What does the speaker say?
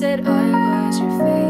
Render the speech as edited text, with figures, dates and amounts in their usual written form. I was your favorite.